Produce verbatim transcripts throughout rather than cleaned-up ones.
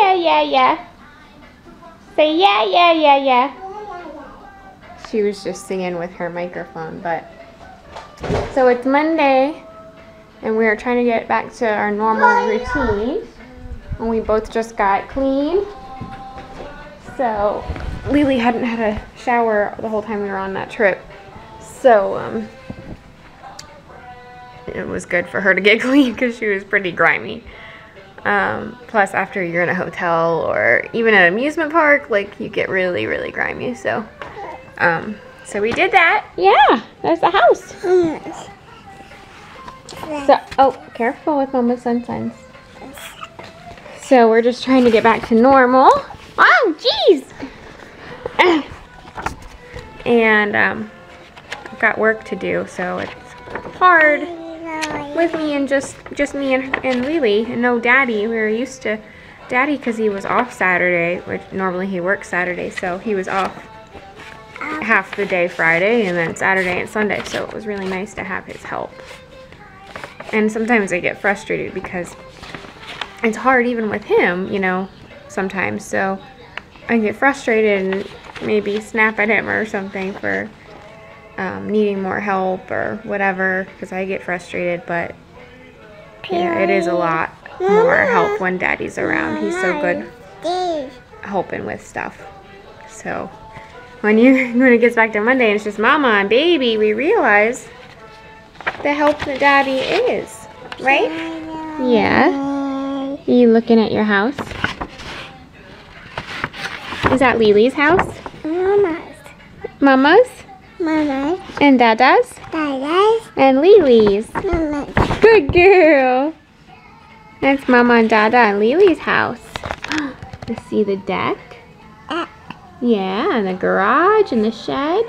yeah, yeah, yeah. Say yeah, yeah, yeah, yeah. She was just singing with her microphone, but. So it's Monday, and we are trying to get back to our normal routine. And we both just got clean. So Lily hadn't had a shower the whole time we were on that trip. So um, it was good for her to get clean because she was pretty grimy. Um, plus, after you're in a hotel or even an amusement park, like, you get really, really grimy. So, um, so we did that. Yeah, there's the house. Yes. So, oh, careful with Mama's sunscreens. So we're just trying to get back to normal. Oh, geez. And um, I've got work to do, so it's hard. With me and just just me and, and Lily and no daddy. We were used to daddy because he was off Saturday, which normally he works Saturday, so he was off half the day Friday and then Saturday and Sunday, so it was really nice to have his help. And sometimes I get frustrated because it's hard even with him, you know, sometimes, so I get frustrated and maybe snap at him or something for Um, needing more help or whatever, because I get frustrated, but yeah, it is a lot more help when daddy's around. He's so good helping with stuff. So when you when it gets back to Monday and it's just Mama and baby, we realize the help that daddy is, right? Yeah. Are you looking at your house? Is that Lily's house? Mama's. Mama's? Mama's. And Dada's? Dada's. And Lily's? Mama's. Good girl. That's Mama and Dada and Lily's house. Let's see the deck. Uh, yeah, and the garage and the shed.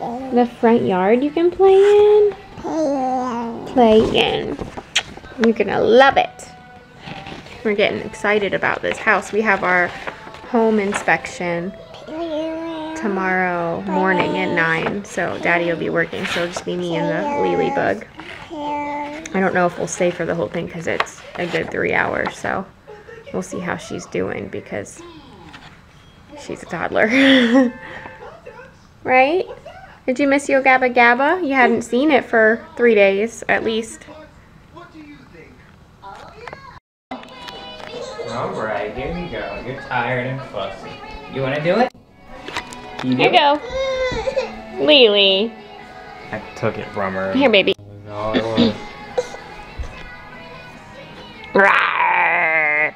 Uh, the front yard you can play in. Uh, play in. You're gonna love it. We're getting excited about this house. We have our home inspection tomorrow morning at nine, so daddy will be working, so it'll just be me and the Lily bug. I don't know if we'll stay for the whole thing because it's a good three hours, so we'll see how she's doing because she's a toddler. Right? Did you miss Yo Gabba Gabba? You hadn't seen it for three days at least. Alright, here we go. You're tired and fussy. You want to do it? You Here you go. Lily. I took it from her. Here, baby. No, it was. Rawr.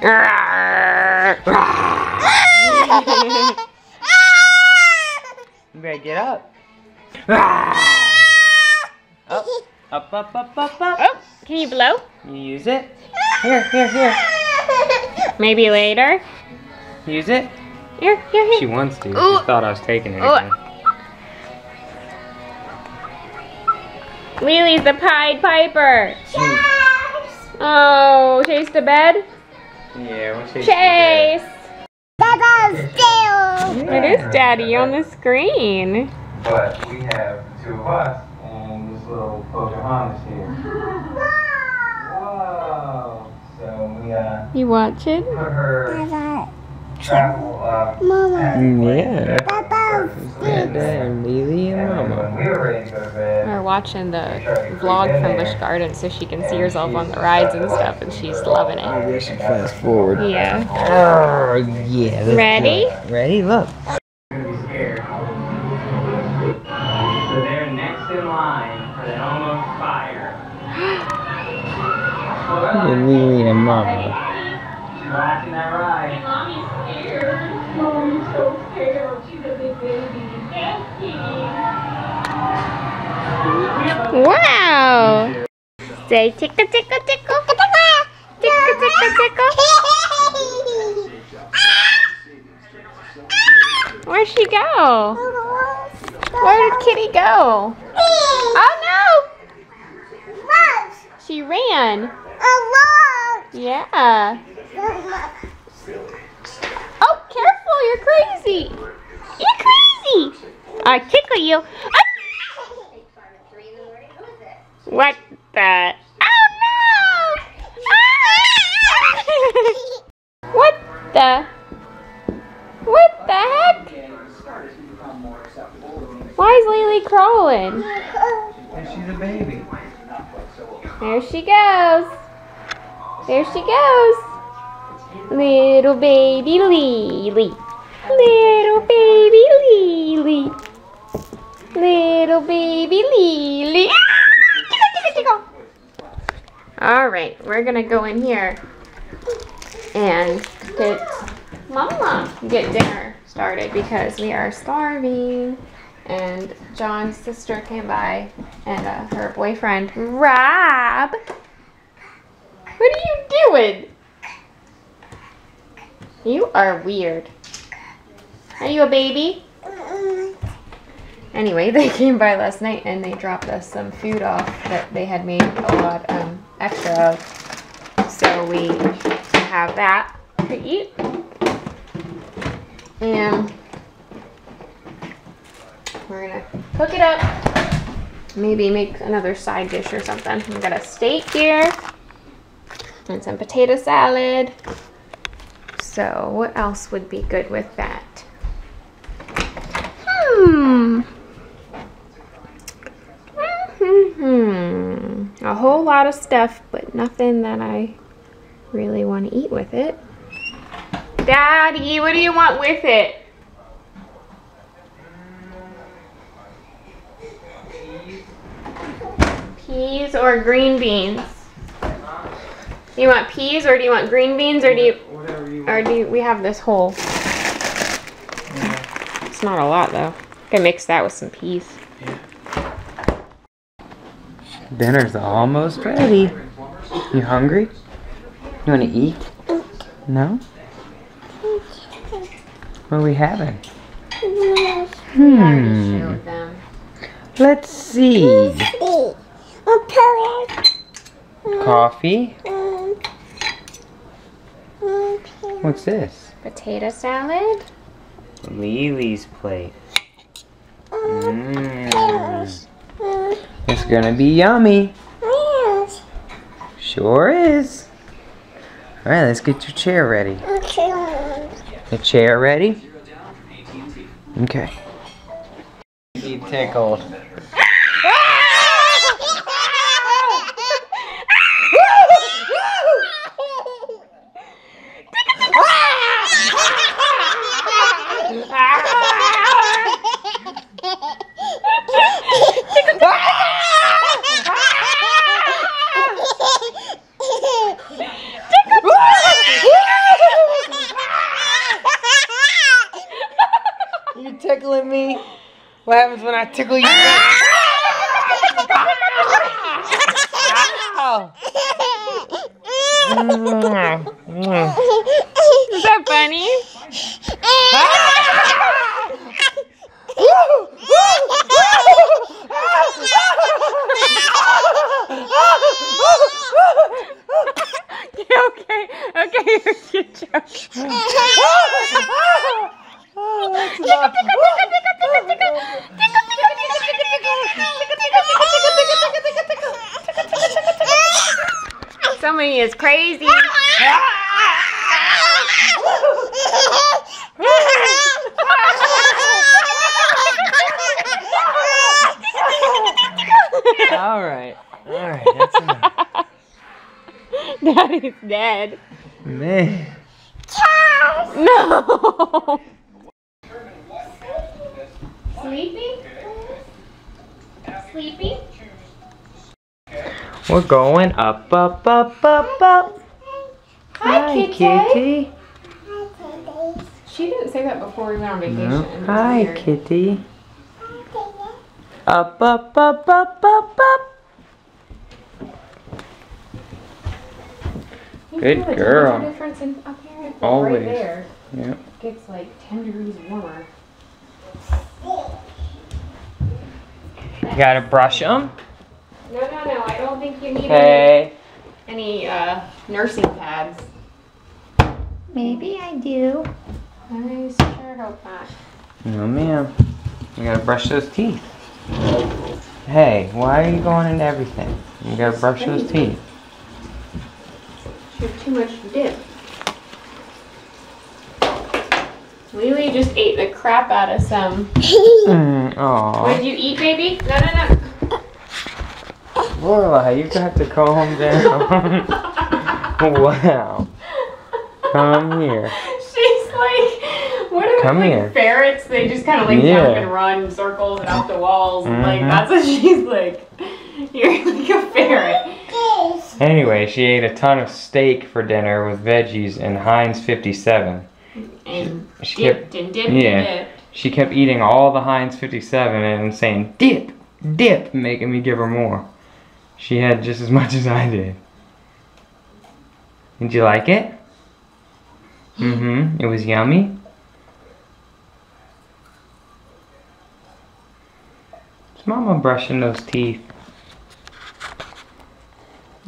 Rawr. Rawr. You better get up. Up. Up, up, up, up, up. Oh, can you blow? You use it. Here, here, here. Maybe later. Use it. Here, here, here. She wants to. She Ooh. Thought I was taking it. Lily's the Pied Piper. Chase. Oh, Chase to bed? Yeah, we'll Chase. Chase. Daddy's still. It is Daddy on the screen. But we have two of us and this little Pocahontas here. Whoa. So we uh. You watch it? Travel, uh, Mama. Yeah. Papa. And Lily and Mama. We're watching the vlog from Busch Gardens so she can see herself on the rides and stuff, and she's loving it. I wish it fast forward. Yeah. Oh, yeah. Ready? Go. Ready? Look. You're going to be scared. So they're next in line for the Elmo fire. And Lily and Mama. Watching that ride. Mommy's scared. Mommy's so scared. She's a big baby. Wow. Say tickle, tickle, tickle, tickle, tickle, tickle, tickle. Where'd she go? Where did Kitty go? Oh no! She ran. Yeah. Oh, careful, you're crazy. You're crazy. I tickle you. Oh. What the? Oh, no. the? What the heck? Why is Lily crawling? Because she's a baby. There she goes. There she goes. Little baby Lily. Little baby Lily. Little baby Lily. Alright, we're gonna go in here and get Mama get dinner started because we are starving. And John's sister came by and uh, her boyfriend, Rob. What are you doing? You are weird. Are you a baby? Anyway, they came by last night and they dropped us some food off that they had made a lot um, extra of. So we have that to eat. And we're gonna cook it up. Maybe make another side dish or something. We've got a steak here and some potato salad. So what else would be good with that? Hmm. Mm-hmm. A whole lot of stuff, but nothing that I really want to eat with it. Daddy, what do you want with it? Peas or green beans? Do you want peas or do you want green beans or do you, you or do you, we have this whole? Yeah. It's not a lot though. I can mix that with some peas. Yeah. Dinner's almost ready. You hungry? You want to eat? No? What are we having? Hmm. Let's see. Coffee. What's this? Potato salad. Lily's plate. Mm. It's gonna be yummy. Sure is. Alright, let's get your chair ready. The chair ready? Okay. Be tickled. Tickling me. What happens when I tickle you? Is that funny? Okay, okay, you're joking. Oh, that's enough. Somebody is crazy. All right, all right, that's enough. Daddy's dead. Man. No. Sleepy? Sleepy? We're going up, up, up, up, up. Hi, Hi kitty. kitty. Hi, kitty. She didn't say that before we went on vacation. No. Hi, weird. kitty. Hi, kitty. Up, up, up, up, up, up. You Good know, girl. There's a difference in up here. Always. Right there. Yep. It gets like ten degrees warmer. You gotta brush them? No, no, no. I don't think you need hey. any, any uh, nursing pads. Maybe I do. I sure hope not. No, ma'am. You gotta brush those teeth. Hey, why are you going into everything? You gotta brush those teeth. You have too much dip. Lily just ate the crap out of some. mm, aw. What did you eat, baby? No, no, no. Lorelei, you got to calm down. Wow. Come here. She's like, what are Come they, like, here. ferrets? They just kind of like yeah. jump and run in circles and off the walls. Mm-hmm. Like, that's what she's like. You're like a ferret. Anyway, she ate a ton of steak for dinner with veggies and Heinz fifty-seven. And she, she dipped kept, and dipped yeah, and dipped. She kept eating all the Heinz fifty-seven and saying, dip, dip, making me give her more. She had just as much as I did. Did you like it? Mm-hmm. It was yummy. Is Mama brushing those teeth?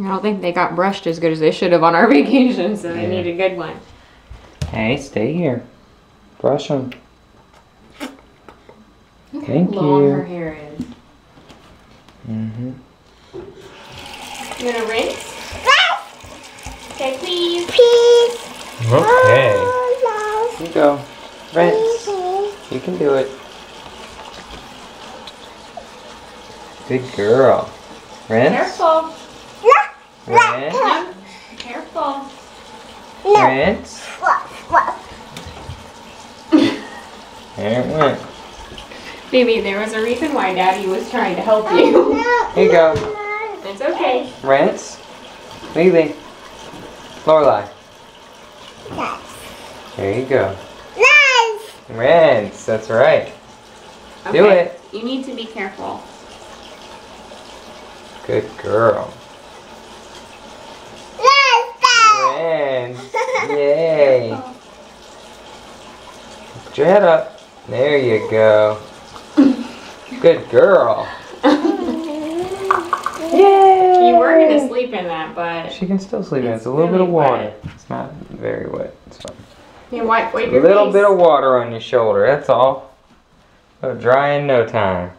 I don't think they got brushed as good as they should have on our vacation, so yeah. they need a good one. Hey, stay here. Brush them. Look Thank how long you. her hair is. Mm-hmm. You gonna rinse? Okay, please. Please. Okay. Here you go. Rinse. You can do it. Good girl. Rinse. Careful. Rinse. No. Careful. No. Rinse. There it went. Baby, there was a reason why Daddy was trying to help you. Here you go. It's okay. Rinse. Lily. Lorelei. Yes. There you go. Nice. Rinse. That's right. Okay. Do it. You need to be careful. Good girl. Rinse. Yay. Put your head up. There you go. Good girl. You were going to sleep in that, but... She can still sleep in it. It's a little really bit of water. Wet. It's not very wet. It's fine. You wipe, wipe your face. A little bit of water on your shoulder, that's all. It'll dry in no time.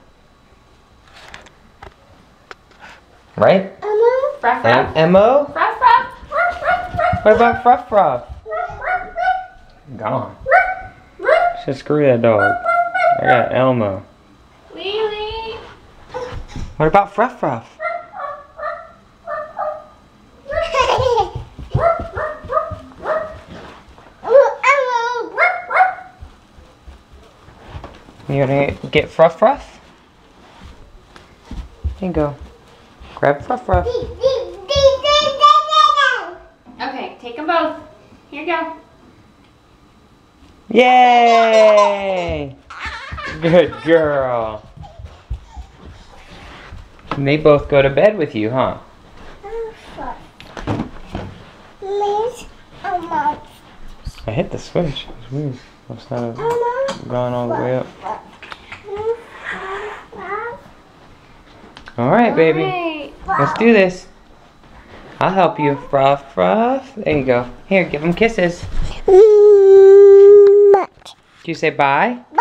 Right? Emma? Fruff, fruff. Emma? Fruff, fruff. Fruff, fruff, fruff. What about fruff, fruff? Fruff, fruff, fruff. Gone. Fruff, fruff. Just screw that dog. Fruff, fruff, fruff. I got Elmo. Lily. What about fruff, fruff? You gonna get Fruff Fruff? Here you go. Grab Fruff Fruff. Okay, take them both. Here you go. Yay! Good girl. And they both go to bed with you, huh? I hit the switch. It's weird. It's not gone all the way up. Alright, baby. Right. Let's do this. I'll help you. Fruff, fruff. There you go. Here, give them kisses. Did you say bye? Bye.